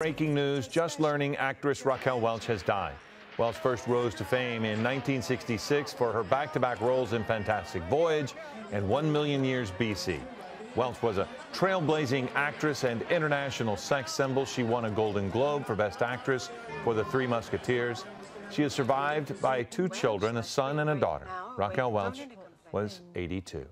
Breaking news, just learning actress Raquel Welch has died. Welch first rose to fame in 1966 for her back-to-back roles in Fantastic Voyage and 1,000,000 Years BC. Welch was a trailblazing actress and international sex symbol. She won a Golden Globe for Best Actress for The Three Musketeers. She is survived by two children, a son and a daughter. Raquel Welch was 82.